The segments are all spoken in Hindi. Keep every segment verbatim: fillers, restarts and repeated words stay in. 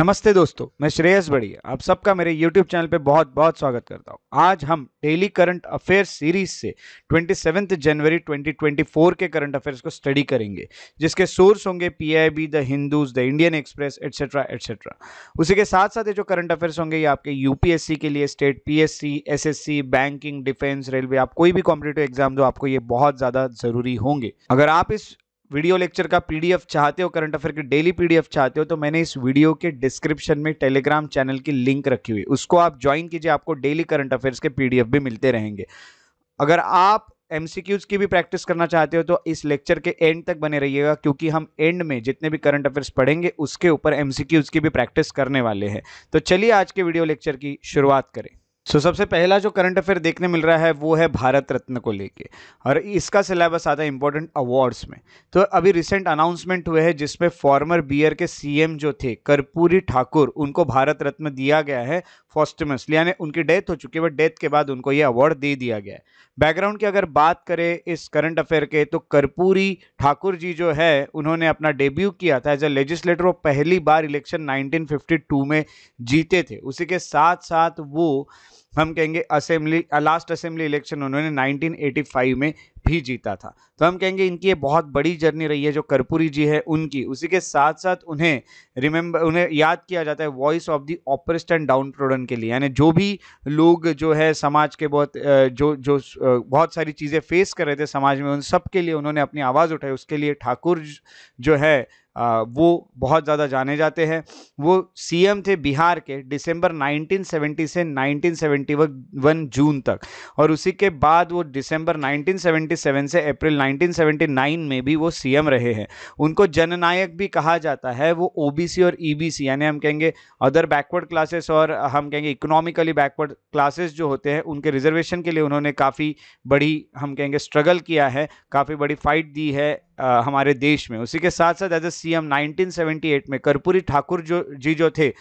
नमस्ते दोस्तों, मैं श्रेयस बड़िए आप सबका मेरे YouTube चैनल पे बहुत बहुत स्वागत करता हूँ। आज हम डेली करंट अफेयर्स सीरीज से सत्ताईस जनवरी दो हज़ार चौबीस के करंट अफेयर्स को स्टडी करेंगे, जिसके सोर्स होंगे P I B, the Hindu, the Indian Express etcetera etcetera. उसी के साथ साथ ये जो करंट अफेयर्स होंगे ये आपके यूपीएससी के लिए, state P S C, S S C, banking, defence, railway, आप कोई भी कॉम्पिटेटिव एग्जाम दो आपको ये बहुत ज़्यादा ज़रूरी होंगे। अगर आप इस वीडियो लेक्चर का पीडीएफ चाहते हो, करंट अफेयर की डेली पीडीएफ चाहते हो, तो मैंने इस वीडियो के डिस्क्रिप्शन में टेलीग्राम चैनल की लिंक रखी हुई है, उसको आप ज्वाइन कीजिए। आपको डेली करंट अफेयर्स के पीडीएफ भी मिलते रहेंगे। अगर आप एमसीक्यूज की भी प्रैक्टिस करना चाहते हो तो इस लेक्चर के एंड तक बने रहिएगा, क्योंकि हम एंड में जितने भी करंट अफेयर्स पढ़ेंगे उसके ऊपर एमसीक्यूज की भी प्रैक्टिस करने वाले हैं। तो चलिए आज के वीडियो लेक्चर की शुरुआत करें। सो so, सबसे पहला जो करंट अफेयर देखने मिल रहा है वो है भारत रत्न को लेके, और इसका सिलेबस आता है इंपॉर्टेंट अवार्ड्स में। तो अभी रिसेंट अनाउंसमेंट हुए है जिसमें फॉर्मर बियर के सीएम जो थे करपुरी ठाकुर, उनको भारत रत्न दिया गया है पोस्टमसली, यानी उनकी डेथ हो चुकी है बट डेथ के बाद उनको ये अवार्ड दे दिया गया है। बैकग्राउंड की अगर बात करें इस करंट अफेयर के, तो करपुरी ठाकुर जी जो है उन्होंने अपना डेब्यू किया था एज अ लेजिस्लेटर। वो पहली बार इलेक्शन नाइनटीन फिफ्टी टू में जीते थे। उसी के साथ साथ वो हम कहेंगे असेंबली लास्ट असेंबली इलेक्शन उन्होंने नाइनटीन एटी फाइव में भी जीता था। तो हम कहेंगे इनकी ये बहुत बड़ी जर्नी रही है जो करपुरी जी है उनकी। उसी के साथ साथ उन्हें रिमेंबर उन्हें याद किया जाता है voice of the oppressed and downtrodden के लिए, यानी जो भी लोग जो है समाज के बहुत जो जो बहुत सारी चीज़ें फेस कर रहे थे समाज में, उन सब के लिए उन्होंने अपनी आवाज़ उठाई। उसके लिए ठाकुर जो है वो बहुत ज़्यादा जाने जाते हैं। वो सीएम थे बिहार के दिसंबर नाइनटीन सेवेंटी से नाइनटीन सेवेंटी वन जून तक, और उसी के बाद वो दिसंबर नाइनटीन सेवेंटी सेवन से अप्रैल नाइनटीन सेवेंटी नाइन में भी वो सीएम रहे हैं। उनको जननायक भी कहा जाता है। वो ओबीसी और ईबीसी यानी हम कहेंगे अदर बैकवर्ड क्लासेस और हम कहेंगे इकोनॉमिकली बैकवर्ड क्लासेस जो होते हैं उनके रिजर्वेशन के लिए उन्होंने काफ़ी बड़ी हम कहेंगे स्ट्रगल किया है, काफ़ी बड़ी फाइट दी है आ, हमारे देश में। उसी के साथ साथ as a CM nineteen seventy eight में करपुरी ठाकुर जो जी जो थे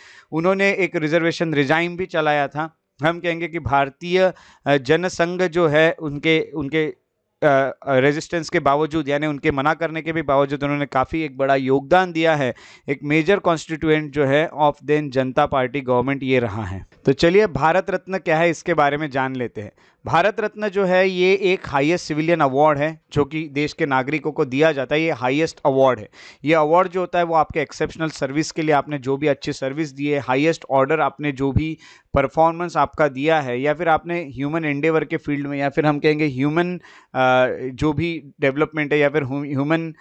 उन्होंने एक रिजर्वेशन रिजाइम भी चलाया था। हम कहेंगे कि भारतीय जनसंघ जो है उनके उनके रेजिस्टेंस के बावजूद, यानी उनके मना करने के भी बावजूद उन्होंने काफ़ी एक बड़ा योगदान दिया है। एक मेजर कॉन्स्टिट्यूएंट जो है of then Janata party government ये रहा है। तो चलिए भारत रत्न क्या है इसके बारे में जान लेते हैं। भारत रत्न जो है ये एक हाईएस्ट सिविलियन अवार्ड है जो कि देश के नागरिकों को दिया जाता है। ये हाईएस्ट अवार्ड है। ये अवार्ड जो होता है वो आपके एक्सेप्शनल सर्विस के लिए, आपने जो भी अच्छी सर्विस दी है, हाईएस्ट ऑर्डर आपने जो भी परफॉर्मेंस आपका दिया है, या फिर आपने ह्यूमन एंडेवर के फील्ड में, या फिर हम कहेंगे ह्यूमन जो भी डेवलपमेंट है, या फिर ह्यूमन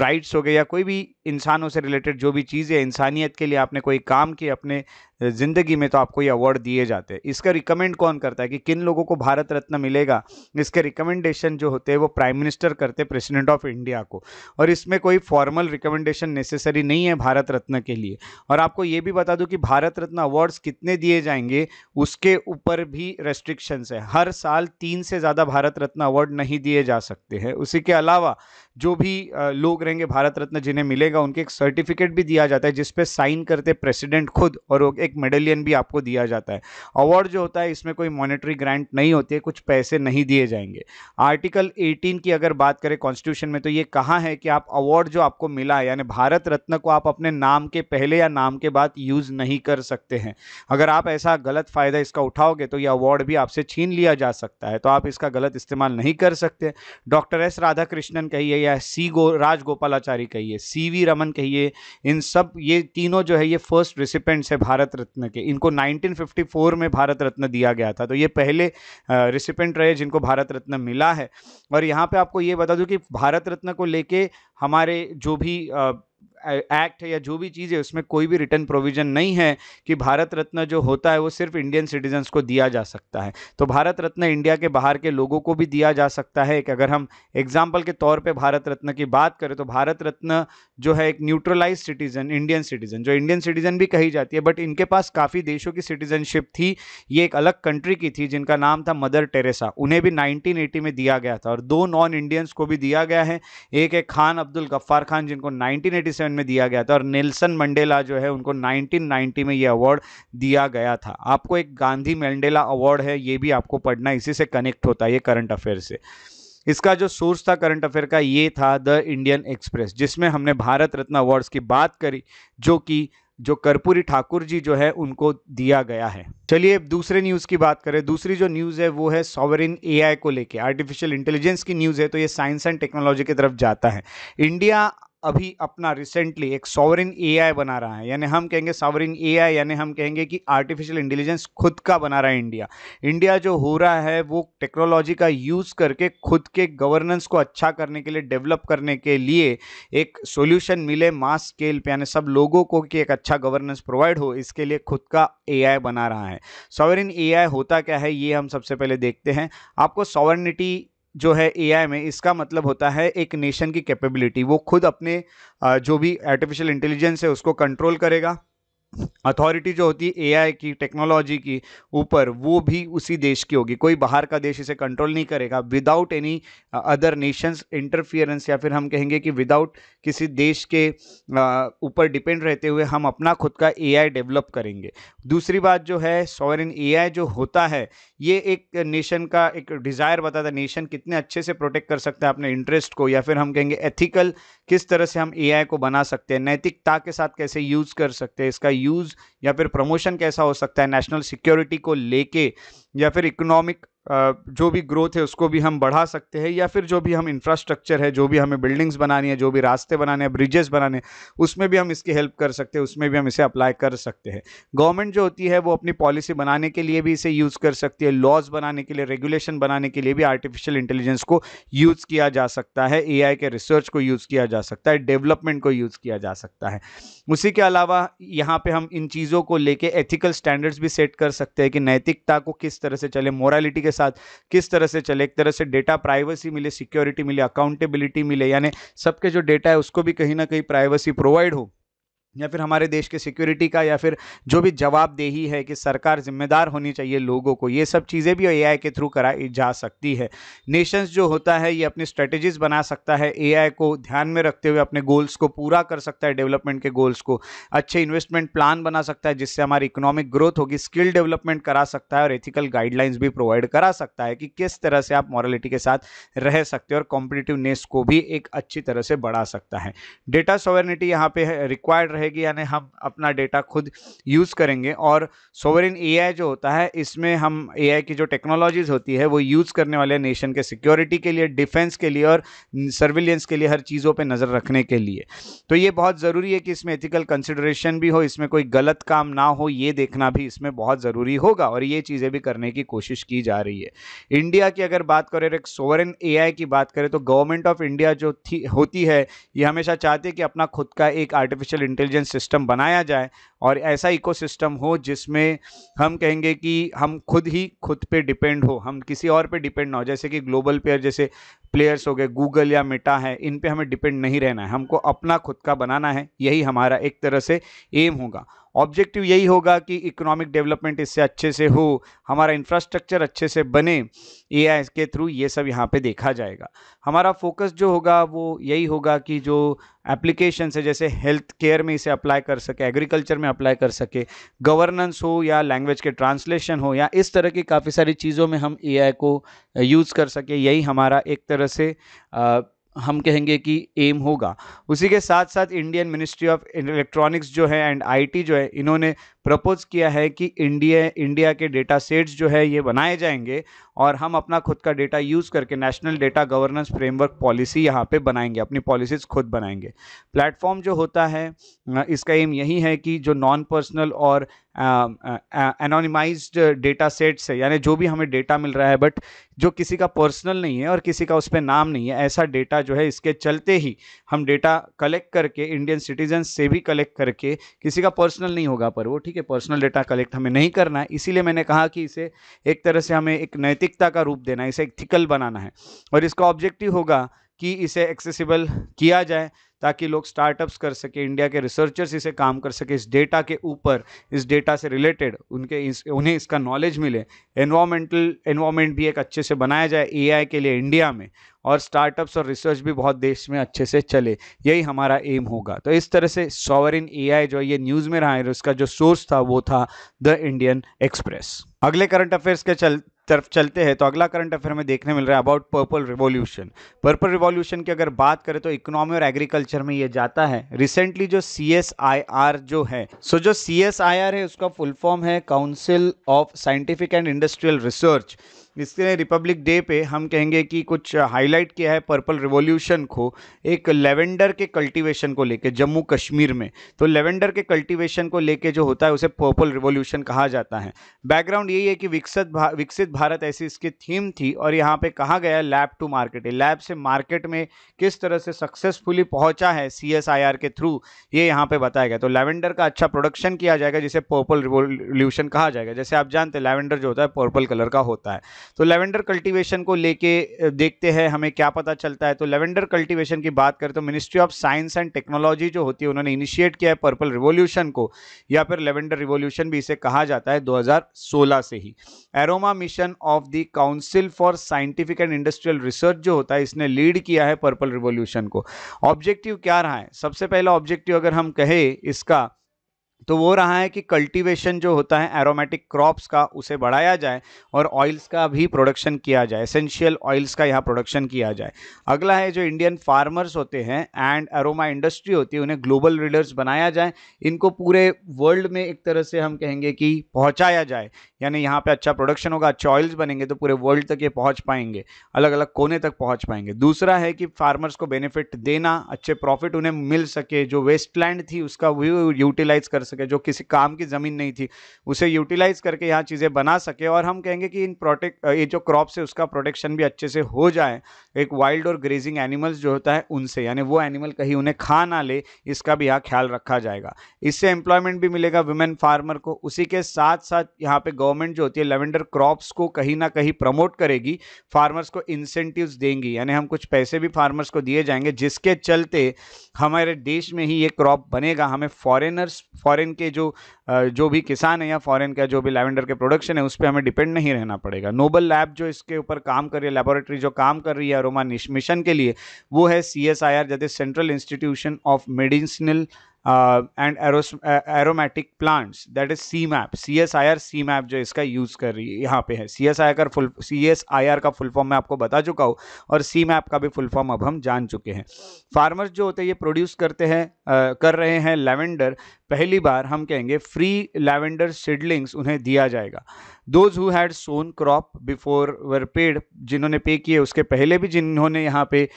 राइट्स uh, हो गए, या कोई भी इंसानों से रिलेटेड जो भी चीज़ें इंसानियत के लिए आपने कोई काम किया अपने ज़िंदगी में, तो आपको ये अवार्ड दिए जाते हैं। इसका रिकमेंड कौन करता है कि किन लोगों को भारत रत्न मिलेगा, इसके रिकमेंडेशन जो होते हैं वो प्राइम मिनिस्टर करते हैं प्रेसिडेंट ऑफ इंडिया को, और इसमें कोई फॉर्मल रिकमेंडेशन नेसेसरी नहीं है भारत रत्न के लिए। और आपको ये भी बता दूँ कि भारत रत्न अवार्ड्स कितने दिए जाएंगे उसके ऊपर भी रेस्ट्रिक्शंस है। हर साल तीन से ज़्यादा भारत रत्न अवार्ड नहीं दिए जा सकते हैं। उसी के अलावा जो भी लोग रहेंगे भारत रत्न जिन्हें मिलेगा उनके एक सर्टिफिकेट भी दिया जाता है जिस पे साइन करते प्रेसिडेंट खुद, और एक मेडलियन भी आपको दिया जाता है। अवार्ड जो होता है इसमें कोई मॉनेटरी ग्रांट नहीं होती है, कुछ पैसे नहीं दिए जाएंगे। आर्टिकल अठारह की अगर बात करें कॉन्स्टिट्यूशन में, तो ये कहा है कि आप अवार्ड जो आपको मिला है यानी भारत रत्न को आप अपने नाम के पहले या नाम के बाद यूज नहीं कर सकते हैं। अगर आप ऐसा गलत फायदा इसका उठाओगे तो यह अवार्ड भी आपसे छीन लिया जा सकता है, तो आप इसका गलत इस्तेमाल नहीं कर सकते। डॉक्टर एस राधाकृष्णन कहिए या सी राजगोपालचार्य कहिए, सी वी रमन कहिए, इन सब ये तीनों जो है ये फर्स्ट रिसिपेंट्स है भारत रत्न के। इनको नाइनटीन फिफ्टी फोर में भारत रत्न दिया गया था, तो ये पहले रिसिपेंट रहे जिनको भारत रत्न मिला है। और यहाँ पे आपको ये बता दूँ कि भारत रत्न को लेके हमारे जो भी आ, एक्ट है या जो भी चीज़ है उसमें कोई भी रिटर्न प्रोविजन नहीं है कि भारत रत्न जो होता है वो सिर्फ इंडियन सिटीजन्स को दिया जा सकता है। तो भारत रत्न इंडिया के बाहर के लोगों को भी दिया जा सकता है। कि अगर हम एग्जाम्पल के तौर पे भारत रत्न की बात करें तो भारत रत्न जो है एक न्यूट्रलाइज सिटीजन, इंडियन सिटीजन जो इंडियन सिटीजन भी कही जाती है, बट इनके पास काफ़ी देशों की सिटीजनशिप थी। ये एक अलग कंट्री की थी जिनका नाम था मदर टेरेसा, उन्हें भी नाइनटीन एटी में दिया गया था। और दो नॉन इंडियंस को भी दिया गया है, एक है खान अब्दुल गफ्फार खान जिनको नाइनटीन एटी सेवन में दिया गया था, और निल्सन मंडेला जो है उनको नाइनटीन नाइंटी में यह अवार्ड दिया गया था। आपको एक गांधी मंडेला अवार्ड है, ये भी आपको पढ़ना, इसी से कनेक्ट होता है ये करंट अफेयर से। इसका जो सोर्स था करंट अफेयर का ये था द इंडियन एक्सप्रेस, जिसमें हमने भारत रत्न अवार्ड्स की बात करी जो कि जो करपुरी ठाकुर जी जो है उनको दिया गया है। चलिए अब दूसरे न्यूज़ की बात करें। दूसरी जो न्यूज़ है वो है सॉवरेन एआई को लेके, आर्टिफिशियल इंटेलिजेंस की न्यूज़ है, तो ये साइंस एंड टेक्नोलॉजी की तरफ जाता है। इंडिया अभी अपना रिसेंटली एक सॉवरेन एआई बना रहा है, यानी हम कहेंगे सॉवरेन एआई यानी हम कहेंगे कि आर्टिफिशियल इंटेलिजेंस खुद का बना रहा है इंडिया। इंडिया जो हो रहा है वो टेक्नोलॉजी का यूज़ करके खुद के गवर्नेंस को अच्छा करने के लिए, डेवलप करने के लिए एक सॉल्यूशन मिले मास स्केल पे, यानी सब लोगों को कि एक अच्छा गवर्नेंस प्रोवाइड हो, इसके लिए खुद का एआई बना रहा है। सॉवरेन एआई होता क्या है ये हम सबसे पहले देखते हैं। आपको सॉवरेनिटी जो है एआई में, इसका मतलब होता है एक नेशन की कैपेबिलिटी, वो खुद अपने जो भी आर्टिफिशियल इंटेलिजेंस है उसको कंट्रोल करेगा। अथॉरिटी जो होती है एआई की, टेक्नोलॉजी की ऊपर, वो भी उसी देश की होगी, कोई बाहर का देश इसे कंट्रोल नहीं करेगा, without any other nations interference, या फिर हम कहेंगे कि विदाउट किसी देश के ऊपर डिपेंड रहते हुए हम अपना खुद का एआई डेवलप करेंगे। दूसरी बात जो है, सॉवरेन एआई जो होता है ये एक नेशन का एक डिज़ायर बताता है, नेशन कितने अच्छे से प्रोटेक्ट कर सकता है अपने इंटरेस्ट को, या फिर हम कहेंगे एथिकल किस तरह से हम एआई को बना सकते हैं, नैतिकता के साथ कैसे यूज़ कर सकते हैं, इसका यूज़ या फिर प्रमोशन कैसा हो सकता है नेशनल सिक्योरिटी को लेके, या फिर इकोनॉमिक जो भी ग्रोथ है उसको भी हम बढ़ा सकते हैं, या फिर जो भी हम इंफ्रास्ट्रक्चर है, जो भी हमें बिल्डिंग्स बनानी है, जो भी रास्ते बनाने हैं, ब्रिजेस बनाने हैं, उसमें भी हम इसकी हेल्प कर सकते हैं, उसमें भी हम इसे अप्लाई कर सकते हैं। गवर्नमेंट जो होती है वो अपनी पॉलिसी बनाने के लिए भी इसे यूज़ कर सकती है, लॉज बनाने के लिए, रेगुलेशन बनाने के लिए भी आर्टिफिशियल इंटेलिजेंस को यूज़ किया जा सकता है, ए आई के रिसर्च को यूज़ किया जा सकता है, डेवलपमेंट को यूज़ किया जा सकता है। उसी के अलावा यहाँ पर हम इन चीज़ों को लेके एथिकल स्टैंडर्ड्स भी सेट कर सकते हैं कि नैतिकता को किस तरह से चले, मोरालिटी साथ किस तरह से चले, एक तरह से डेटा प्राइवेसी मिले, सिक्योरिटी मिले, अकाउंटेबिलिटी मिले, यानी सबके जो डेटा है उसको भी कहीं ना कहीं प्राइवेसी प्रोवाइड हो, या फिर हमारे देश के सिक्योरिटी का, या फिर जो भी जवाबदेही है कि सरकार जिम्मेदार होनी चाहिए लोगों को, ये सब चीज़ें भी एआई के थ्रू कराई जा सकती है। नेशंस जो होता है ये अपनी स्ट्रेटेजीज बना सकता है, एआई को ध्यान में रखते हुए अपने गोल्स को पूरा कर सकता है, डेवलपमेंट के गोल्स को, अच्छे इन्वेस्टमेंट प्लान बना सकता है जिससे हमारी इकोनॉमिक ग्रोथ होगी, स्किल डेवलपमेंट करा सकता है, और एथिकल गाइडलाइंस भी प्रोवाइड करा सकता है कि किस तरह से आप मॉरलिटी के साथ रह सकते हो, और कॉम्पिटिटिवनेस को भी एक अच्छी तरह से बढ़ा सकता है। डेटा सॉवरेनिटी यहाँ पर रिक्वायर्ड रहेगी, यानी हम अपना डेटा खुद यूज़ करेंगे, और सोवरेन एआई जो होता है इसमें हम एआई की जो टेक्नोलॉजीज होती है वो यूज़ करने वाले नेशन के सिक्योरिटी के लिए, डिफेंस के लिए, और सर्विलेंस के लिए, हर चीज़ों पे नज़र रखने के लिए। तो ये बहुत ज़रूरी है कि इसमें एथिकल कंसिडरेशन भी हो, इसमें कोई गलत काम ना हो, ये देखना भी इसमें बहुत ज़रूरी होगा, और ये चीज़ें भी करने की कोशिश की जा रही है। इंडिया की अगर बात करें, एक सोवरेन एआई की बात करें, तो गवर्नमेंट ऑफ इंडिया जो थी होती है ये हमेशा चाहती है कि अपना खुद का एक आर्टिफिशियल इंटेलिजेंस सिस्टम बनाया जाए, और ऐसा इकोसिस्टम हो जिसमें हम कहेंगे कि हम खुद ही खुद पे डिपेंड हो, हम किसी और पे डिपेंड ना हो, जैसे कि ग्लोबल प्लेयर जैसे प्लेयर्स हो गए, गूगल या मेटा है, इन पे हमें डिपेंड नहीं रहना है, हमको अपना खुद का बनाना है, यही हमारा एक तरह से एम होगा। ऑब्जेक्टिव यही होगा कि इकोनॉमिक डेवलपमेंट इससे अच्छे से हो, हमारा इंफ्रास्ट्रक्चर अच्छे से बने एआई के थ्रू, ये सब यहाँ पे देखा जाएगा। हमारा फोकस जो होगा वो यही होगा कि जो एप्लीकेशन है जैसे हेल्थ केयर में इसे अप्लाई कर सके, एग्रीकल्चर में अप्लाई कर सके, गवर्नेंस हो, या लैंग्वेज के ट्रांसलेशन हो, या इस तरह की काफ़ी सारी चीज़ों में हम एआई को यूज़ कर सके, यही हमारा एक तरह से आ, हम कहेंगे कि एम होगा। उसी के साथ साथ इंडियन मिनिस्ट्री ऑफ इलेक्ट्रॉनिक्स जो है एंड आईटी जो है, इन्होंने प्रपोज किया है कि इंडिया इंडिया के डेटा सेट्स जो है ये बनाए जाएंगे, और हम अपना खुद का डेटा यूज़ करके national data governance framework policy यहाँ पे बनाएंगे, अपनी पॉलिसीज़ खुद बनाएंगे। प्लेटफॉर्म जो होता है इसका एम यही है कि जो नॉन पर्सनल और एनोनिमाइज्ड डेटा सेट्स है, यानी जो भी हमें डेटा मिल रहा है बट जो किसी का पर्सनल नहीं है और किसी का उस पर नाम नहीं है, ऐसा डेटा जो है इसके चलते ही हम डेटा कलेक्ट करके इंडियन सिटीजन्स से भी कलेक्ट करके, किसी का पर्सनल नहीं होगा पर वो ठीक है, पर्सनल डेटा कलेक्ट हमें नहीं करना है, इसीलिए मैंने कहा कि इसे एक तरह से हमें एक नैतिकता का रूप देना है, इसे एथिकल बनाना है, और इसका ऑब्जेक्टिव होगा कि इसे एक्सेसिबल किया जाए ताकि लोग स्टार्टअप्स कर सके, इंडिया के रिसर्चर्स इसे काम कर सके, इस डेटा के ऊपर, इस डेटा से रिलेटेड उनके इस, उन्हें इसका नॉलेज मिले, एनवायरमेंटल एनवायरमेंट भी एक अच्छे से बनाया जाए एआई के लिए इंडिया में, और स्टार्टअप्स और रिसर्च भी बहुत देश में अच्छे से चले, यही हमारा एम होगा। तो इस तरह से सॉवरेन एआई जो ये न्यूज़ में रहा है, उसका जो सोर्स था वो था द इंडियन एक्सप्रेस। अगले करंट अफेयर्स के चल तरफ चलते हैं, तो अगला करंट अफेयर में देखने मिल रहा है about purple revolution. Purple revolution की अगर बात करें तो इकोनॉमी और एग्रीकल्चर स्ट्रक्चर में ये जाता है। रिसेंटली जो सी एस आई आर जो है सो जो सी एस आई आर है उसका फुल फॉर्म है council of scientific and industrial research. इसके रिपब्लिक डे पे हम कहेंगे कि कुछ हाईलाइट किया है पर्पल रिवॉल्यूशन को, एक लेवेंडर के कल्टीवेशन को लेके जम्मू कश्मीर में। तो लेवेंडर के कल्टीवेशन को लेके जो होता है उसे पर्पल रिवॉल्यूशन कहा जाता है। बैकग्राउंड यही है कि विकसित भा, विकसित भारत ऐसी इसकी थीम थी और यहाँ पे कहा गया लैब टू मार्केट, लैब से मार्केट में किस तरह से सक्सेसफुली पहुँचा है सी एस आई आर के थ्रू, ये यहाँ पर बताया गया। तो लेवेंडर का अच्छा प्रोडक्शन किया जाएगा जिसे पर्पल रिवॉल्यूशन कहा जाएगा। जैसे आप जानते हैं लेवेंडर जो होता है पर्पल कलर का होता है। तो लेवेंडर कल्टीवेशन को लेके देखते हैं हमें क्या पता चलता है। तो लेवेंडर कल्टीवेशन की बात करें तो ministry of science and technology जो होती है उन्होंने इनिशिएट किया है पर्पल रिवॉल्यूशन को, या फिर लेवेंडर रिवॉल्यूशन भी इसे कहा जाता है दो हज़ार सोलह से ही। Aroma mission of the council for scientific and industrial research जो होता है इसने लीड किया है पर्पल रिवॉल्यूशन को। ऑब्जेक्टिव क्या रहा है? सबसे पहला ऑब्जेक्टिव अगर हम कहें इसका तो वो रहा है कि कल्टीवेशन जो होता है एरोमेटिक क्रॉप्स का उसे बढ़ाया जाए और ऑयल्स का भी प्रोडक्शन किया जाए, एसेंशियल ऑयल्स का यहाँ प्रोडक्शन किया जाए। अगला है जो इंडियन फार्मर्स होते हैं एंड एरोमा इंडस्ट्री होती है उन्हें ग्लोबल लीडर्स बनाया जाए, इनको पूरे वर्ल्ड में एक तरह से हम कहेंगे कि पहुँचाया जाए, यानी यहाँ पर अच्छा प्रोडक्शन होगा, अच्छे ऑयल्स बनेंगे तो पूरे वर्ल्ड तक ये पहुँच पाएंगे, अलग अलग कोने तक पहुँच पाएंगे। दूसरा है कि फार्मर्स को बेनिफिट देना, अच्छे प्रॉफिट उन्हें मिल सके, जो वेस्टलैंड थी उसका भी यूटिलाइज कर सके, जो किसी काम की जमीन नहीं थी उसे यूटिलाइज करके यहाँ चीजें बना सके। और हम कहेंगे कि इन प्रोटेक्ट ये जो क्रॉप्स है उसका प्रोटेक्शन भी अच्छे से हो जाए, एक वाइल्ड और ग्रेजिंग एनिमल्स जो होता है उनसे, यानी वो एनिमल कहीं उन्हें खा ना ले, इसका भी यहाँ ख्याल रखा जाएगा। इससे एम्प्लॉयमेंट भी मिलेगा वुमेन फार्मर को। उसी के साथ साथ यहाँ पे गवर्नमेंट जो होती है लेवेंडर क्रॉप्स को कहीं ना कहीं प्रमोट करेगी, फार्मर्स को इंसेंटिव्स देंगी, यानी हम कुछ पैसे भी फार्मर्स को दिए जाएंगे जिसके चलते हमारे देश में ही ये क्रॉप बनेगा। हमें फॉरेनर्स फॉरेन के जो जो भी किसान है या फॉरेन का जो भी लैवेंडर के प्रोडक्शन है उस पर हमें डिपेंड नहीं रहना पड़ेगा। नोबल लैब जो इसके ऊपर काम कर रही है, लेबोरेटरी जो काम कर रही है एरोमा मिशन के लिए, वो है C S I R that is central institution of medicinal and aromatic plants that is C MAP. C S I R C MAP जो इसका यूज़ कर रही है यहाँ पे है। सी एस आई आर का full C S I R का फुल फॉर्म मैं आपको बता चुका हूँ और सी मैप का भी फुल फॉर्म अब हम जान चुके हैं। फार्मर्स जो होते हैं ये प्रोड्यूस करते हैं uh, कर रहे हैं लैवेंडर, पहली बार हम कहेंगे फ्री लैवेंडर सीडलिंग्स उन्हें दिया जाएगा। Those who had sown crop before were paid, जिन्होंने पे किए उसके पहले भी, जिन्होंने यहाँ पे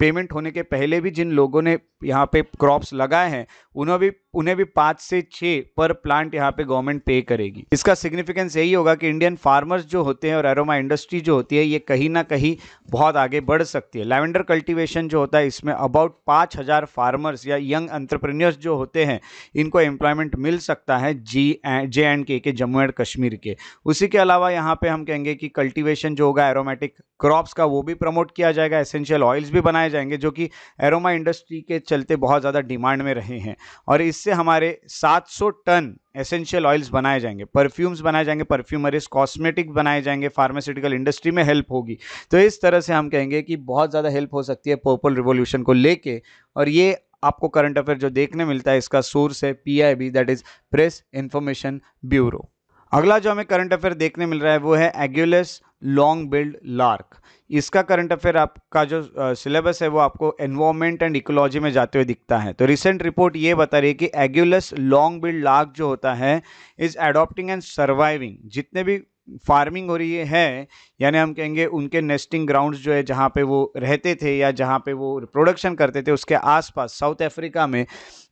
पेमेंट होने के पहले भी जिन लोगों ने यहाँ पे क्रॉप्स लगाए हैं उन्होंने भी उन्हें भी पाँच से छः पर प्लांट यहाँ पे गवर्नमेंट पे करेगी। इसका सिग्निफिकेंस यही होगा कि इंडियन फार्मर्स जो होते हैं और एरोमा इंडस्ट्री जो होती है ये कहीं ना कहीं बहुत आगे बढ़ सकती है। लैवेंडर कल्टीवेशन जो होता है इसमें अबाउट पाँच हज़ार फार्मर्स या यंग एंटरप्रेन्योर्स जो होते हैं इनको एम्प्लॉयमेंट मिल सकता है जी जे एंड के के जम्मू एंड कश्मीर के। उसी के अलावा यहाँ पे हम कहेंगे कि कल्टीवेशन जो होगा एरोमेटिक क्रॉप्स का वो भी प्रमोट किया जाएगा, एसेंशियल ऑयल्स भी बनाए जाएंगे जो कि एरोमा इंडस्ट्री के चलते बहुत ज़्यादा डिमांड में रहे हैं। और इससे हमारे सात सौ टन एसेंशियल ऑयल्स बनाए जाएंगे, परफ्यूम्स बनाए जाएंगे, परफ्यूमरीज, कॉस्मेटिक बनाए जाएंगे, फार्मास्यूटिकल इंडस्ट्री में हेल्प होगी। तो इस तरह से हम कहेंगे कि बहुत ज़्यादा हेल्प हो सकती है पर्पल रिवॉल्यूशन को लेके। और ये आपको करंट अफेयर जो देखने मिलता है इसका सोर्स है P I B that is press information bureau. अगला जो हमें करंट अफेयर देखने मिल रहा है वो है एग्यूलस लॉन्ग बिल्ड लार्क। इसका करंट अफेयर आपका जो सिलेबस है वो आपको एनवायरमेंट एंड इकोलॉजी में जाते हुए दिखता है। तो रिसेंट रिपोर्ट ये बता रही है कि एग्यूलस लॉन्ग बिल्ड लार्क जो होता है इज एडॉप्टिंग एंड सर्वाइविंग। जितने भी फार्मिंग हो रही है यानी हम कहेंगे उनके नेस्टिंग ग्राउंड्स जो है जहाँ पे वो रहते थे या जहाँ पे वो प्रोडक्शन करते थे उसके आसपास साउथ अफ्रीका में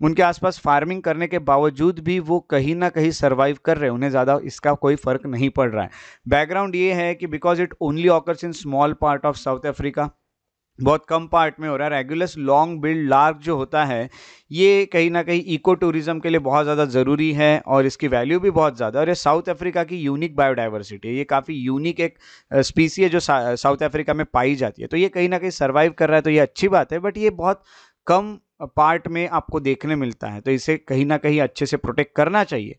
उनके आसपास फार्मिंग करने के बावजूद भी वो कहीं ना कहीं सर्वाइव कर रहे हैं, उन्हें ज़्यादा इसका कोई फ़र्क नहीं पड़ रहा है। बैकग्राउंड ये है कि because it only occurs in small part of South Africa, बहुत कम पार्ट में हो रहा है। एग्यूलस लॉन्ग बिल्ड लार्क जो होता है ये कहीं ना कहीं इको टूरिज़म के लिए बहुत ज़्यादा ज़रूरी है और इसकी वैल्यू भी बहुत ज़्यादा। और ये साउथ अफ्रीका की यूनिक बायोडाइवर्सिटी है, ये काफ़ी यूनिक एक स्पीसी है जो साउथ अफ्रीका में पाई जाती है। तो ये कहीं ना कहीं सर्वाइव कर रहा है तो ये अच्छी बात है, बट ये बहुत कम पार्ट में आपको देखने मिलता है तो इसे कहीं ना कहीं अच्छे से प्रोटेक्ट करना चाहिए।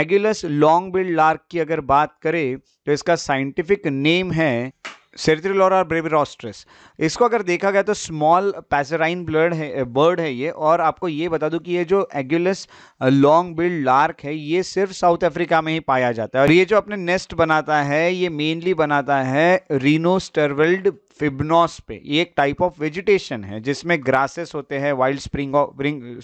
एग्यूलस लॉन्ग बिल्ड लार्क की अगर बात करें तो इसका साइंटिफिक नेम है सेरित्रिलोरा ब्रेबरॉस्ट्रेस। इसको अगर देखा गया तो स्मॉल पैसराइन ब्लड है बर्ड है ये। और आपको ये बता दूं कि ये जो एग्यूलस लॉन्ग बिल्ड लार्क है ये सिर्फ साउथ अफ्रीका में ही पाया जाता है। और ये जो अपने नेस्ट बनाता है ये मेनली बनाता है रीनो स्टर्वेल्ड फिब्नोस पे। ये एक टाइप ऑफ वेजिटेशन है जिसमें ग्रासेस होते हैं, वाइल्ड स्प्रिंग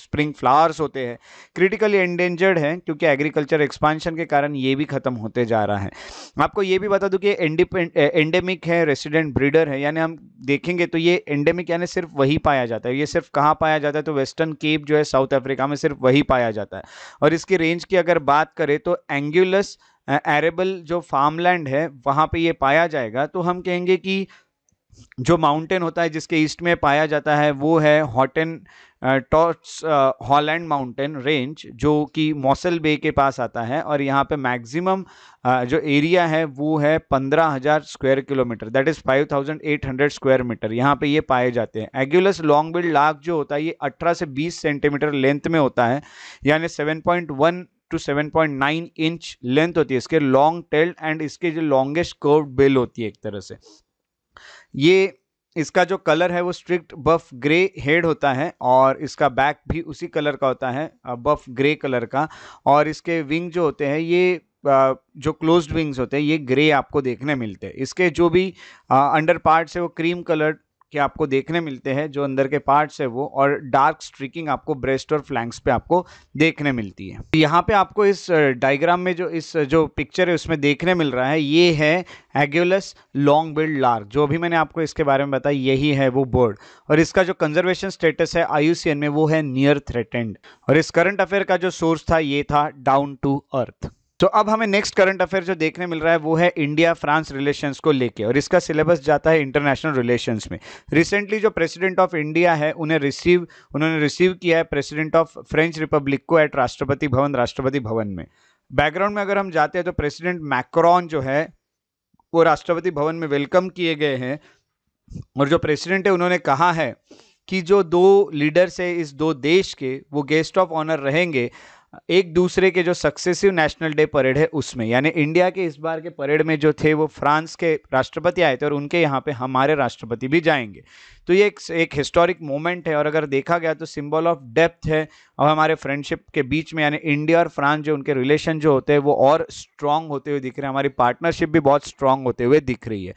स्प्रिंग फ्लावर्स होते हैं, क्रिटिकली एंडेंजर्ड हैं क्योंकि एग्रीकल्चर एक्सपांशन के कारण ये भी खत्म होते जा रहा है। आपको ये भी बता दूं कि एंडेमिक है, रेसिडेंट ब्रीडर है, यानी हम देखेंगे तो ये एंडेमिक यानी सिर्फ वही पाया जाता है, ये सिर्फ कहाँ पाया जाता है तो वेस्टर्न केप जो है साउथ अफ्रीका में सिर्फ वही पाया जाता है। और इसकी रेंज की अगर बात करें तो एंगुलस एरेबल जो फार्मलैंड है वहाँ पे ये पाया जाएगा। तो हम कहेंगे कि जो माउंटेन होता है जिसके ईस्ट में पाया जाता है वो है Hottentots Holland mountain range जो कि मौसल बे के पास आता है, और यहाँ पे मैक्सिमम uh, जो एरिया है वो है पंद्रह हज़ार स्क्वायर किलोमीटर, दैट इज़ पाँच हज़ार आठ सौ स्क्वायर मीटर। यहाँ पे ये पाए जाते हैं। एगुलस लॉन्ग बिल्ड लार्क जो होता है ये अठारह से बीस सेंटीमीटर लेंथ में होता है, यानी seven point one to seven point nine inch length होती है इसके लॉन्ग टेल एंड इसके जो लॉन्गेस्ट कर्व्ड बेल होती है एक तरह से। ये इसका जो कलर है वो स्ट्रिक्ट बफ ग्रे हेड होता है और इसका बैक भी उसी कलर का होता है, बफ ग्रे कलर का, और इसके विंग जो होते हैं ये जो क्लोज्ड विंग्स होते हैं ये ग्रे आपको देखने मिलते हैं। इसके जो भी अंडर पार्ट्स है वो क्रीम कलर के आपको देखने मिलते हैं, जो अंदर के पार्ट्स है वो, और डार्क स्ट्रिकिंग आपको ब्रेस्ट और फ्लैंक्स पे आपको देखने मिलती है। यहाँ पे आपको इस डायग्राम में जो इस जो पिक्चर है उसमें देखने मिल रहा है ये है एगुलस लॉन्ग बिल्ड लार्क, जो भी मैंने आपको इसके बारे में बताया यही है वो बर्ड, और इसका जो कंजर्वेशन स्टेटस है आई यू सी एन में वो है नियर थ्रेटेंड। और इस करंट अफेयर का जो सोर्स था ये था डाउन टू अर्थ। तो अब हमें नेक्स्ट करंट अफेयर जो देखने मिल रहा है वो है इंडिया फ्रांस रिलेशंस को लेके, और इसका सिलेबस जाता है इंटरनेशनल रिलेशंस में। रिसेंटली जो प्रेसिडेंट ऑफ इंडिया है उन्हें रिसीव उन्होंने रिसीव किया है प्रेसिडेंट ऑफ फ्रेंच रिपब्लिक को एट राष्ट्रपति भवन राष्ट्रपति भवन में। बैकग्राउंड में अगर हम जाते हैं तो प्रेसिडेंट मैक्रॉन जो है वो राष्ट्रपति भवन में वेलकम किए गए हैं, और जो प्रेसिडेंट है उन्होंने कहा है कि जो दो लीडर्स है इस दो देश के वो गेस्ट ऑफ ऑनर रहेंगे एक दूसरे के जो सक्सेसिव नेशनल डे परेड है उसमें। यानी इंडिया के इस बार के परेड में जो थे वो फ्रांस के राष्ट्रपति आए थे और उनके यहाँ पे हमारे राष्ट्रपति भी जाएंगे, तो ये एक एक हिस्टोरिक मोमेंट है। और अगर देखा गया तो सिंबल ऑफ डेप्थ है और हमारे फ्रेंडशिप के बीच में, यानी इंडिया और फ्रांस जो उनके रिलेशन जो होते हैं वो और स्ट्रांग होते हुए दिख रहे हैं, हमारी पार्टनरशिप भी बहुत स्ट्रांग होते हुए दिख रही है।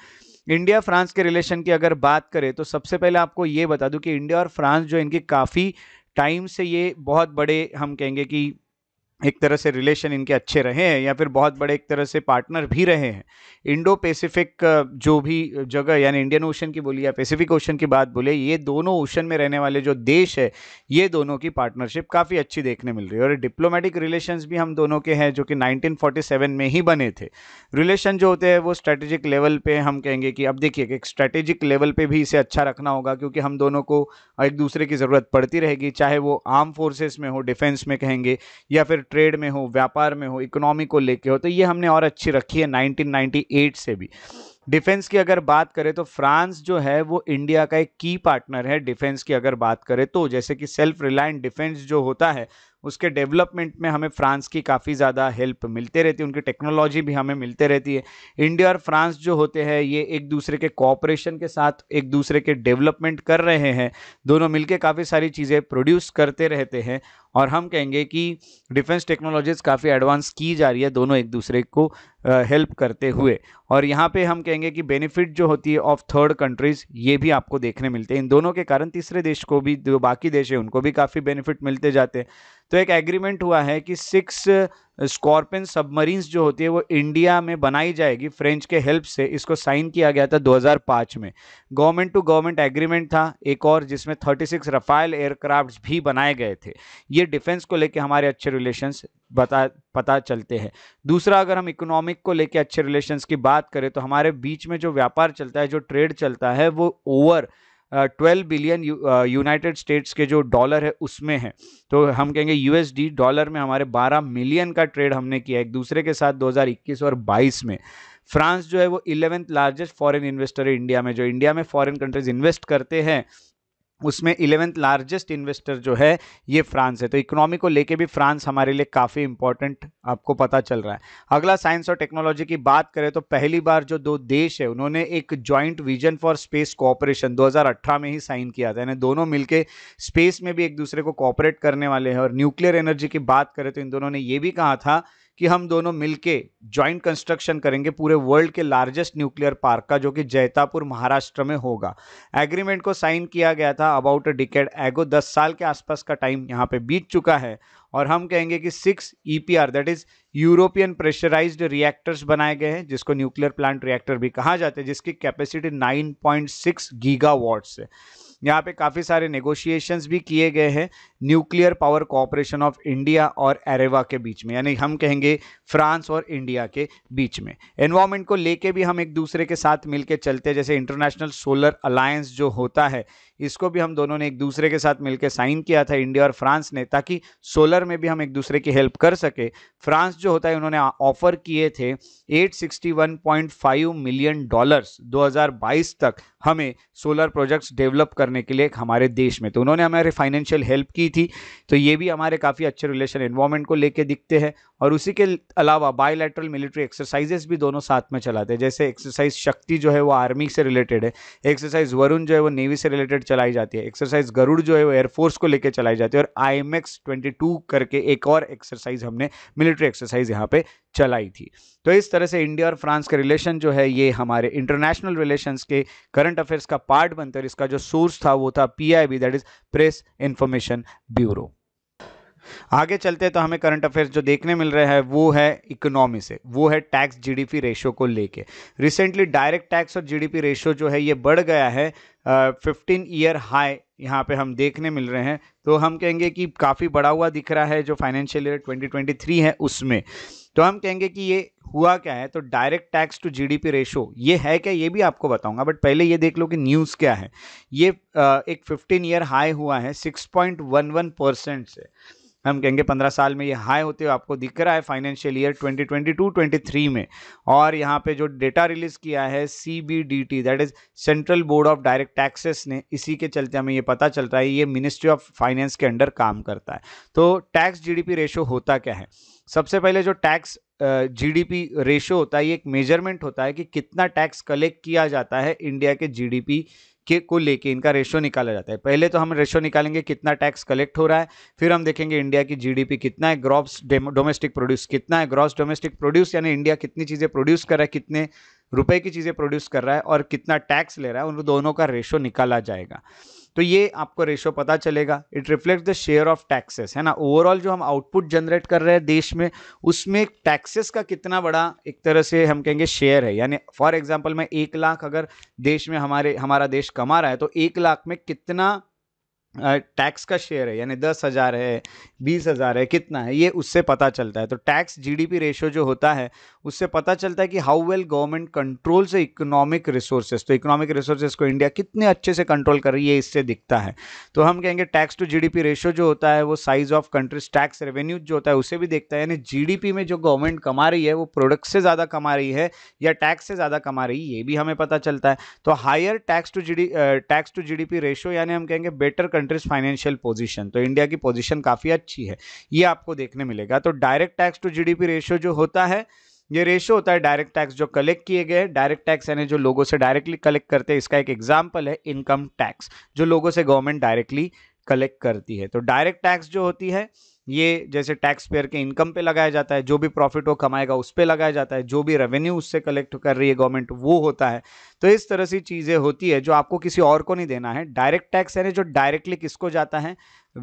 इंडिया फ्रांस के रिलेशन की अगर बात करें तो सबसे पहले आपको ये बता दूँ कि इंडिया और फ्रांस जो इनकी काफ़ी टाइम से ये बहुत बड़े हम कहेंगे कि एक तरह से रिलेशन इनके अच्छे रहे हैं या फिर बहुत बड़े एक तरह से पार्टनर भी रहे हैं। इंडो पैसिफिक जो भी जगह यानी इंडियन ओशन की बोलिए या पैसिफिक ओशन की बात बोले, ये दोनों ओशन में रहने वाले जो देश है ये दोनों की पार्टनरशिप काफ़ी अच्छी देखने मिल रही है। और डिप्लोमेटिक रिलेशंस भी हम दोनों के हैं जो कि नाइनटीन फोर्टी सेवन में ही बने थे। रिलेशन जो होते हैं वो स्ट्रेटेजिक लेवल पर हम कहेंगे कि अब देखिए कि स्ट्रेटेजिक लेवल पर भी इसे अच्छा रखना होगा क्योंकि हम दोनों को एक दूसरे की ज़रूरत पड़ती रहेगी, चाहे वो आर्म फोर्सेस में हो, डिफेंस में कहेंगे, या फिर ट्रेड में हो, व्यापार में हो, इकोनॉमी को लेके हो, तो ये हमने और अच्छी रखी है नाइनटीन नाइंटी एट से भी। डिफेंस की अगर बात करें तो फ्रांस जो है वो इंडिया का एक की पार्टनर है डिफेंस की अगर बात करें तो, जैसे कि सेल्फ रिलायंट डिफेंस जो होता है उसके डेवलपमेंट में हमें फ्रांस की काफ़ी ज़्यादा हेल्प मिलते रहती है, उनकी टेक्नोलॉजी भी हमें मिलते रहती है। इंडिया और फ्रांस जो होते हैं ये एक दूसरे के कोऑपरेशन के साथ एक दूसरे के डेवलपमेंट कर रहे हैं, दोनों मिलके काफ़ी सारी चीज़ें प्रोड्यूस करते रहते हैं, और हम कहेंगे कि डिफेंस टेक्नोलॉजीज काफ़ी एडवांस की जा रही है दोनों एक दूसरे को हेल्प करते हुए। और यहाँ पे हम कहेंगे कि बेनिफिट जो होती है ऑफ थर्ड कंट्रीज़ ये भी आपको देखने मिलते हैं, इन दोनों के कारण तीसरे देश को भी जो बाकी देश है उनको भी काफ़ी बेनिफिट मिलते जाते हैं। तो एक एग्रीमेंट हुआ है कि सिक्स स्कॉर्पियन सबमरीन्स जो होती है वो इंडिया में बनाई जाएगी फ्रेंच के हेल्प से, इसको साइन किया गया था दो हज़ार पाँच में। गवर्नमेंट टू गवर्नमेंट एग्रीमेंट था एक और जिसमें छत्तीस रफाल एयरक्राफ्ट्स भी बनाए गए थे। ये डिफेंस को लेके हमारे अच्छे रिलेशंस बता पता चलते हैं। दूसरा अगर हम इकोनॉमिक को लेके अच्छे रिलेशंस की बात करें तो हमारे बीच में जो व्यापार चलता है, जो ट्रेड चलता है, वो over twelve billion United States के जो डॉलर है उसमें है। तो हम कहेंगे यू एस डी डॉलर में हमारे बारह मिलियन का ट्रेड हमने किया एक दूसरे के साथ दो हज़ार इक्कीस और बाईस में। फ्रांस जो है वो इलेवेंथ लार्जेस्ट फॉरेन इन्वेस्टर है इंडिया में, जो इंडिया में फॉरेन कंट्रीज इन्वेस्ट करते हैं उसमें इलेवेंथ लार्जेस्ट इन्वेस्टर जो है ये फ्रांस है। तो इकोनॉमी को लेके भी फ्रांस हमारे लिए काफ़ी इंपॉर्टेंट आपको पता चल रहा है। अगला साइंस और टेक्नोलॉजी की बात करें तो पहली बार जो दो देश है उन्होंने एक joint vision for space cooperation दो हज़ार अठारह में ही साइन किया था, यानी दोनों मिलके स्पेस में भी एक दूसरे को कोऑपरेट करने वाले हैं। और न्यूक्लियर एनर्जी की बात करें तो इन दोनों ने ये भी कहा था कि हम दोनों मिलके जॉइंट कंस्ट्रक्शन करेंगे पूरे वर्ल्ड के लार्जेस्ट न्यूक्लियर पार्क का, जो कि जैतापुर महाराष्ट्र में होगा। एग्रीमेंट को साइन किया गया था अबाउट अ डिकेड एगो, दस साल के आसपास का टाइम यहाँ पे बीत चुका है। और हम कहेंगे कि six E P R that is European pressurised reactors बनाए गए हैं, जिसको न्यूक्लियर प्लांट रिएक्टर भी कहा जाता है, जिसकी capacity nine point six gigawatts है। यहाँ पे काफ़ी सारे नेगोशिएशंस भी किए गए हैं nuclear power corporation of India और एरेवा के बीच में, यानी हम कहेंगे फ्रांस और इंडिया के बीच में। एनवायरमेंट को लेके भी हम एक दूसरे के साथ मिलके चलते हैं, जैसे इंटरनेशनल सोलर अलायंस जो होता है इसको भी हम दोनों ने एक दूसरे के साथ मिलकर साइन किया था, इंडिया और फ्रांस ने, ताकि सोलर में भी हम एक दूसरे की हेल्प कर सके। फ्रांस जो होता है उन्होंने ऑफर किए थे आठ सौ इकसठ पॉइंट पाँच मिलियन डॉलर्स दो हज़ार बाईस तक हमें सोलर प्रोजेक्ट्स डेवलप करने के लिए हमारे देश में, तो उन्होंने हमारे फाइनेंशियल हेल्प की थी। तो ये भी हमारे काफ़ी अच्छे रिलेशन एनवायरमेंट को लेकर दिखते हैं। और उसी के अलावा बायलैटरल मिलिट्री एक्सरसाइजेस भी दोनों साथ में चलाते हैं, जैसे एक्सरसाइज शक्ति जो है वो आर्मी से रिलेटेड है, एक्सरसाइज वरुण जो है वो नेवी से रिलेटेड चलाई जाती है, एक्सरसाइज गरुड़ जो है वो एयरफोर्स को लेकर चलाई जाती है, और आईएमएक्स बाईस करके एक और एक्सरसाइज हमने मिलिट्री एक्सरसाइज यहाँ पे चलाई थी। तो इस तरह से इंडिया और फ्रांस का रिलेशन जो है ये हमारे इंटरनेशनल रिलेशंस के करंट अफेयर्स का पार्ट बनता है। इसका जो सोर्स था वो था P I B that is press information bureau. आगे चलते हैं तो हमें करंट अफेयर्स जो देखने मिल रहे हैं वो है इकोनॉमी से, वो है टैक्स जीडीपी रेशो को लेके। रिसेंटली डायरेक्ट टैक्स और जीडीपी रेशो जो है ये बढ़ गया है, फिफ्टीन ईयर हाई यहाँ पे हम देखने मिल रहे हैं। तो हम कहेंगे कि काफ़ी बढ़ा हुआ दिख रहा है जो financial year twenty twenty three है उसमें। तो हम कहेंगे कि ये हुआ क्या है, तो direct tax to GDP ratio ये है क्या ये भी आपको बताऊंगा, बट पहले ये देख लो कि न्यूज़ क्या है। ये आ, एक फिफ्टीन ईयर हाई हुआ है six point one one percent से, हम कहेंगे पंद्रह साल में ये हाई होते हुए आपको दिख रहा है financial year twenty twenty two twenty three में। और यहाँ पे जो डेटा रिलीज़ किया है C B D T that is central board of direct taxes ने, इसी के चलते हमें ये पता चलता है ये मिनिस्ट्री ऑफ फाइनेंस के अंडर काम करता है। तो टैक्स जीडीपी रेशो होता क्या है, सबसे पहले जो टैक्स जीडीपी रेशो होता है ये एक मेजरमेंट होता है कि कितना टैक्स कलेक्ट किया जाता है इंडिया के जीडीपी के को लेके, इनका रेशो निकाला जाता है। पहले तो हम रेशो निकालेंगे कितना टैक्स कलेक्ट हो रहा है, फिर हम देखेंगे इंडिया की जीडीपी कितना है, ग्रॉस डोमेस्टिक प्रोड्यूस कितना है, ग्रॉस डोमेस्टिक प्रोड्यूस यानी इंडिया कितनी चीज़ें प्रोड्यूस कर रहा है, कितने रुपए की चीज़ें प्रोड्यूस कर रहा है और कितना टैक्स ले रहा है, उन दोनों का रेशो निकाला जाएगा। तो ये आपको रेशो पता चलेगा। It reflects the share of taxes है ना, ओवरऑल जो हम आउटपुट जनरेट कर रहे हैं देश में उसमें टैक्सेस का कितना बड़ा एक तरह से हम कहेंगे शेयर है। यानी फॉर एग्जांपल मैं एक लाख अगर देश में हमारे हमारा देश कमा रहा है तो एक लाख में कितना टैक्स का शेयर है, यानी दस हज़ार है, बीस हज़ार है, कितना है ये उससे पता चलता है। तो टैक्स जीडीपी रेशो जो होता है उससे पता चलता है कि how well government controls the economic resources, तो इकोनॉमिक रिसोर्सेज को इंडिया कितने अच्छे से कंट्रोल कर रही है इससे दिखता है। तो हम कहेंगे टैक्स टू जीडीपी रेशो जो होता है वो size of country's tax revenue जो होता है उसे भी देखता है, यानी जीडीपी में जो गवर्नमेंट कमा रही है वो प्रोडक्ट से ज़्यादा कमा रही है या टैक्स से ज़्यादा कमा रही है, ये भी हमें पता चलता है। तो higher tax to GD tax to GDP ratio यानी हम कहेंगे बेटर फाइनेंशियल पोजीशन, तो इंडिया की पोजीशन काफी अच्छी है, ये आपको देखने मिलेगा। तो direct tax to GDP ratio जो होता है ये रेशो होता है डायरेक्ट टैक्स जो कलेक्ट किए गए, डायरेक्ट टैक्स यानी जो लोगों से डायरेक्टली कलेक्ट करते हैं, इसका एक एग्जांपल है इनकम टैक्स जो लोगों से गवर्नमेंट डायरेक्टली कलेक्ट करती है। तो डायरेक्ट टैक्स जो होती है ये जैसे टैक्स पेयर के इनकम पे लगाया जाता है, जो भी प्रॉफिट वो कमाएगा उस पे लगाया जाता है, जो भी रेवेन्यू उससे कलेक्ट कर रही है गवर्नमेंट वो होता है। तो इस तरह से चीज़ें होती है जो आपको किसी और को नहीं देना है। डायरेक्ट टैक्स यानी जो डायरेक्टली किसको जाता है,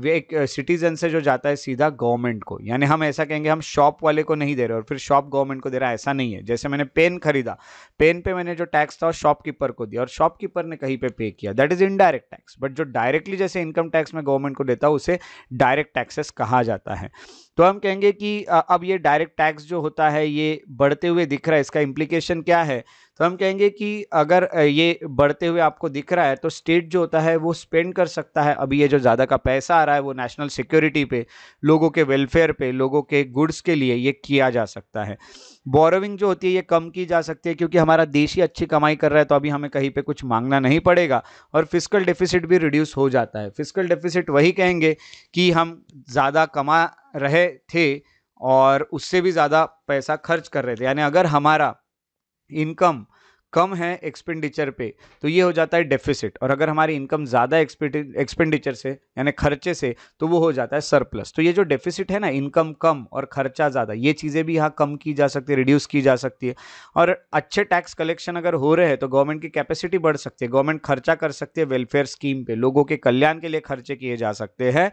वे एक सिटीजन से जो जाता है सीधा गवर्नमेंट को, यानी हम ऐसा कहेंगे हम शॉप वाले को नहीं दे रहे और फिर शॉप गवर्नमेंट को दे रहा है, ऐसा नहीं है। जैसे मैंने पेन खरीदा, पेन पे मैंने जो टैक्स था शॉपकीपर को दिया और शॉपकीपर ने कहीं पे पे किया, that is indirect tax. But जो डायरेक्टली जैसे इनकम टैक्स में गवर्नमेंट को देता है उसे डायरेक्ट टैक्सेस कहा जाता है। तो हम कहेंगे कि अब ये डायरेक्ट टैक्स जो होता है ये बढ़ते हुए दिख रहा है, इसका इम्प्लीकेशन क्या है? तो हम कहेंगे कि अगर ये बढ़ते हुए आपको दिख रहा है तो स्टेट जो होता है वो स्पेंड कर सकता है अभी ये जो ज़्यादा का पैसा आ रहा है वो नेशनल सिक्योरिटी पे, लोगों के वेलफेयर पे, लोगों के गुड्स के लिए ये किया जा सकता है। बोरोविंग जो होती है ये कम की जा सकती है क्योंकि हमारा देश ही अच्छी कमाई कर रहा है तो अभी हमें कहीं पे कुछ मांगना नहीं पड़ेगा और फिस्कल डेफिसिट भी रिड्यूस हो जाता है। फिस्कल डेफिसिट वही कहेंगे कि हम ज़्यादा कमा रहे थे और उससे भी ज़्यादा पैसा खर्च कर रहे थे, यानी अगर हमारा इनकम कम है एक्सपेंडिचर पे तो ये हो जाता है डेफिसिट, और अगर हमारी इनकम ज़्यादा एक्सपेंडिचर से यानी खर्चे से तो वो हो जाता है सरप्लस। तो ये जो डेफिसिट है ना, इनकम कम और खर्चा ज़्यादा, ये चीज़ें भी यहाँ कम की जा सकती है, रिड्यूस की जा सकती है। और अच्छे टैक्स कलेक्शन अगर हो रहे हैं तो गवर्नमेंट की कैपेसिटी बढ़ सकती है, गवर्नमेंट खर्चा कर सकती है वेलफेयर स्कीम पर, लोगों के कल्याण के लिए खर्चे किए जा सकते हैं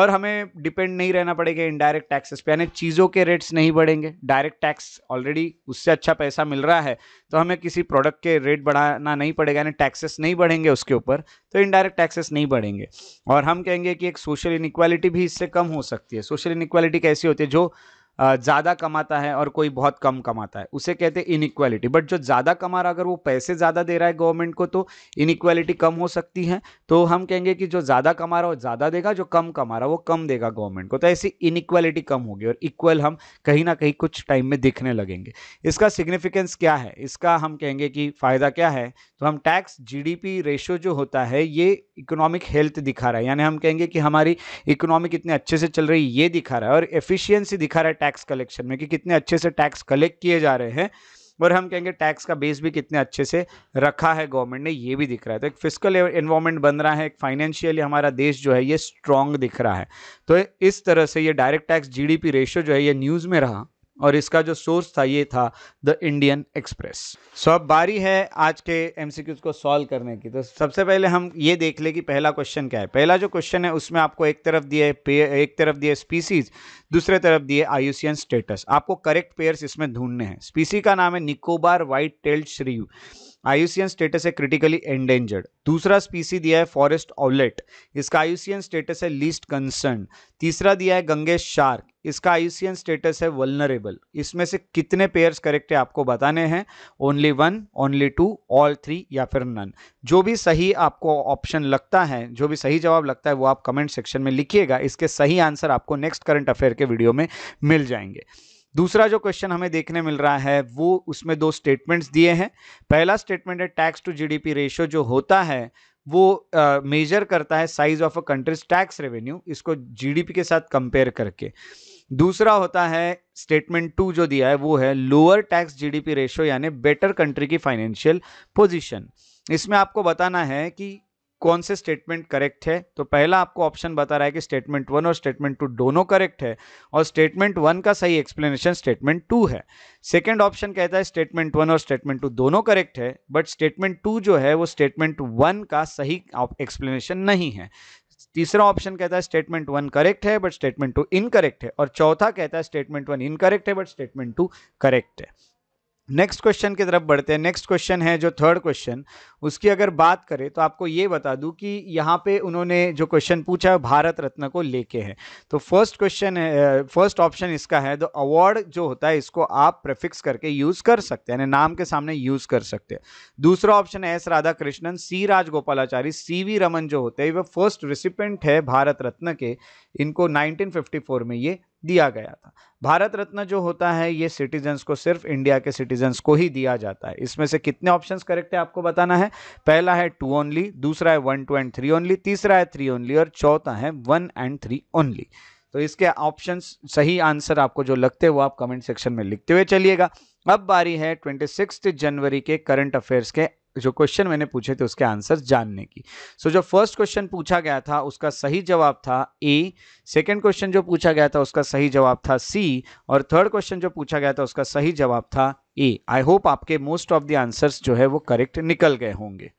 और हमें डिपेंड नहीं रहना पड़ेगा इनडायरेक्ट टैक्सेस पे, यानी चीज़ों के रेट्स नहीं बढ़ेंगे। डायरेक्ट टैक्स ऑलरेडी उससे अच्छा पैसा मिल रहा है तो हमें किसी प्रोडक्ट के रेट बढ़ाना नहीं पड़ेगा, यानी टैक्सेस नहीं बढ़ेंगे उसके ऊपर, तो इनडायरेक्ट टैक्सेस नहीं बढ़ेंगे। और हम कहेंगे कि एक सोशल इनइक्वालिटी भी इससे कम हो सकती है। सोशल इनइक्वालिटी कैसी होती है? जो ज़्यादा कमाता है और कोई बहुत कम कमाता है उसे कहते हैं इनइक्वालिटी, बट जो ज़्यादा कमा रहा अगर वो पैसे ज़्यादा दे रहा है गवर्नमेंट को तो इनइक्वालिटी कम हो सकती है। तो हम कहेंगे कि जो ज़्यादा कमा रहा वो ज़्यादा देगा, जो कम कमा रहा वो कम देगा गवर्नमेंट को, तो ऐसी इनइक्वालिटी कम होगी और इक्वल हम कहीं ना कहीं कुछ टाइम में दिखने लगेंगे। इसका सिग्निफिकेंस क्या है, इसका हम कहेंगे कि फ़ायदा क्या है? तो हम tax G D P ratio जो होता है ये इकोनॉमिक हेल्थ दिखा रहा है, यानी हम कहेंगे कि हमारी इकोनॉमी कितने अच्छे से चल रही है ये दिखा रहा है, और एफिशिएंसी दिखा रहा है टैक्स कलेक्शन में कि कितने अच्छे से टैक्स कलेक्ट किए जा रहे हैं, और हम कहेंगे टैक्स का बेस भी कितने अच्छे से रखा है गवर्नमेंट ने, ये भी दिख रहा है। तो एक फिस्कल एनवायरनमेंट बन रहा है, एक फाइनेंशियली हमारा देश जो है ये स्ट्रांग दिख रहा है। तो इस तरह से ये डायरेक्ट टैक्स जीडीपी रेशियो जो है ये न्यूज़ में रहा और इसका जो सोर्स था ये था द इंडियन एक्सप्रेस। सो अब बारी है आज के एमसीक्यूज को सॉल्व करने की। तो सबसे पहले हम ये देख ले कि पहला क्वेश्चन क्या है। पहला जो क्वेश्चन है उसमें आपको एक तरफ दिए एक तरफ दिए स्पीसीज, दूसरे तरफ दिए आईयूसीएन स्टेटस। आपको करेक्ट पेयर्स इसमें ढूंढने हैं। स्पीसी का नाम है Nicobar white tailed shrew, IUCN status है क्रिटिकली एंडेंजर्ड। दूसरा स्पीसी दिया है फॉरेस्ट ऑवलेट, इसका आईयूसीएन स्टेटस है लीस्ट कंसर्न। तीसरा दिया है गंगेश शार्क, इसका आईयूसीएन स्टेटस है वल्नरेबल। इसमें से कितने पेयर्स करेक्ट है आपको बताने हैं, only one, only two, all three या फिर नन। जो भी सही आपको ऑप्शन लगता है, जो भी सही जवाब लगता है वो आप कमेंट सेक्शन में लिखिएगा। इसके सही आंसर आपको नेक्स्ट करंट अफेयर के वीडियो में मिल जाएंगे। दूसरा जो क्वेश्चन हमें देखने मिल रहा है वो उसमें दो स्टेटमेंट्स दिए हैं। पहला स्टेटमेंट है टैक्स टू जीडीपी रेशियो जो होता है वो मेजर uh, करता है size of a country's tax revenue, इसको जीडीपी के साथ कंपेयर करके। दूसरा होता है स्टेटमेंट टू जो दिया है वो है लोअर टैक्स जीडीपी रेशियो यानी बेटर कंट्री की फाइनेंशियल पोजीशन। इसमें आपको बताना है कि कौन से स्टेटमेंट करेक्ट है। तो पहला आपको ऑप्शन बता रहा है कि स्टेटमेंट वन और स्टेटमेंट टू दोनों करेक्ट है और स्टेटमेंट वन का सही एक्सप्लेनेशन स्टेटमेंट टू है। सेकंड ऑप्शन कहता है स्टेटमेंट वन और स्टेटमेंट टू दोनों करेक्ट है, बट स्टेटमेंट टू जो है वो स्टेटमेंट वन का सही एक्सप्लेनेशन नहीं है। तीसरा ऑप्शन कहता है स्टेटमेंट वन करेक्ट है बट स्टेटमेंट टू इनकरेक्ट है, और चौथा कहता है स्टेटमेंट वन इनकरेक्ट है बट स्टेटमेंट टू करेक्ट है। नेक्स्ट क्वेश्चन की तरफ बढ़ते हैं। नेक्स्ट क्वेश्चन है जो थर्ड क्वेश्चन, उसकी अगर बात करें तो आपको ये बता दूं कि यहाँ पे उन्होंने जो क्वेश्चन पूछा है भारत रत्न को लेके है। तो फर्स्ट क्वेश्चन है, फर्स्ट ऑप्शन इसका है द अवार्ड जो होता है इसको आप प्रेफिक्स करके यूज़ कर सकते हैं, यानी नाम के सामने यूज़ कर सकते हैं। दूसरा ऑप्शन है S Radhakrishnan, C Rajagopalachari, C V Raman जो होते हैं वह फर्स्ट रेसिपेंट है भारत रत्न के, इनको नाइनटीन फिफ्टी फोर में ये दिया गया था। भारत रत्न जो होता है ये सिटीजन्स को, सिर्फ इंडिया के सिटीजन्स को ही दिया जाता है। इसमें से कितने ऑप्शंस करेक्ट है आपको बताना है। पहला है टू ओनली, दूसरा है one two and three only, तीसरा है थ्री ओनली और चौथा है वन एंड थ्री ओनली। तो इसके ऑप्शंस सही आंसर आपको जो लगते हैं वो आप कमेंट सेक्शन में लिखते हुए चलिएगा। अब बारी है ट्वेंटी सिक्स जनवरी के करंट अफेयर्स के जो क्वेश्चन मैंने पूछे थे उसके आंसर जानने की। सो so, जो फर्स्ट क्वेश्चन पूछा गया था उसका सही जवाब था ए, सेकंड क्वेश्चन जो पूछा गया था उसका सही जवाब था सी, और थर्ड क्वेश्चन जो पूछा गया था उसका सही जवाब था ए। आई होप आपके मोस्ट ऑफ द आंसर्स जो है वो करेक्ट निकल गए होंगे।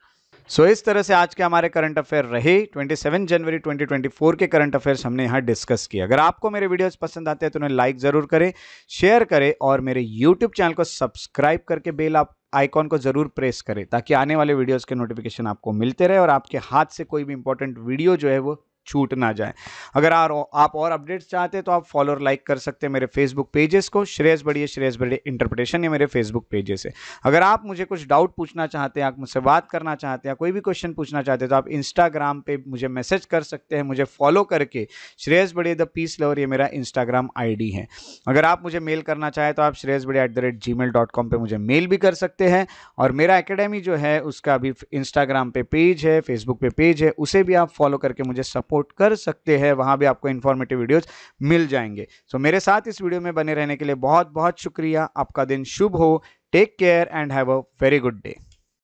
सो so, इस तरह से आज के हमारे करंट अफेयर रहे। सत्ताईस जनवरी दो हज़ार चौबीस के करंट अफेयर्स हमने यहाँ डिस्कस किया। अगर आपको मेरे वीडियोस पसंद आते हैं तो उन्हें लाइक ज़रूर करें, शेयर करें और मेरे यूट्यूब चैनल को सब्सक्राइब करके बेल आप आइकॉन को ज़रूर प्रेस करें ताकि आने वाले वीडियोस के नोटिफिकेशन आपको मिलते रहे और आपके हाथ से कोई भी इंपॉर्टेंट वीडियो जो है वो छूट ना जाए। अगर आप और अपडेट्स चाहते हैं तो आप फॉलो और लाइक कर सकते हैं मेरे फेसबुक पेजेस को, श्रेयस बड़िए श्रेयस बड़िए इंटरप्रिटेशन ये मेरे फेसबुक पेजेस है। अगर आप मुझे कुछ डाउट पूछना चाहते हैं, आप मुझसे बात करना चाहते हैं, कोई भी क्वेश्चन पूछना चाहते हैं तो आप इंस्टाग्राम पे मुझे मैसेज कर सकते हैं, मुझे फॉलो करके Shreyas Badiye the peace lover ये मेरा इंस्टाग्राम आई डी है। अगर आप मुझे मेल करना चाहें तो आप Shreyas Badiye at the rate gmail dot com पर मुझे मेल भी कर सकते हैं। और मेरा एकेडमी जो है उसका भी इंस्टाग्राम पे पेज है, फेसबुक पे पेज है, उसे भी आप फॉलो करके मुझे सपोर्ट कर सकते हैं, वहाँ भी आपको इन्फॉर्मेटिव वीडियोस मिल जाएंगे। सो मेरे साथ इस वीडियो में बने रहने के लिए बहुत बहुत शुक्रिया। आपका दिन शुभ हो, take care and have a very good day.